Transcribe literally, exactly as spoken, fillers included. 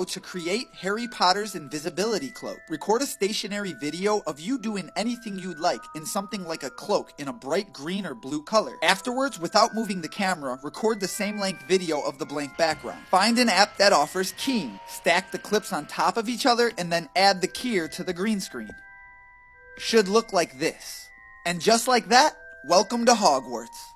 How to create Harry Potter's invisibility cloak. Record a stationary video of you doing anything you'd like in something like a cloak in a bright green or blue color. Afterwards, without moving the camera, record the same length video of the blank background. Find an app that offers keying. Stack the clips on top of each other and then add the keyer to the green screen. Should look like this. And just like that, welcome to Hogwarts.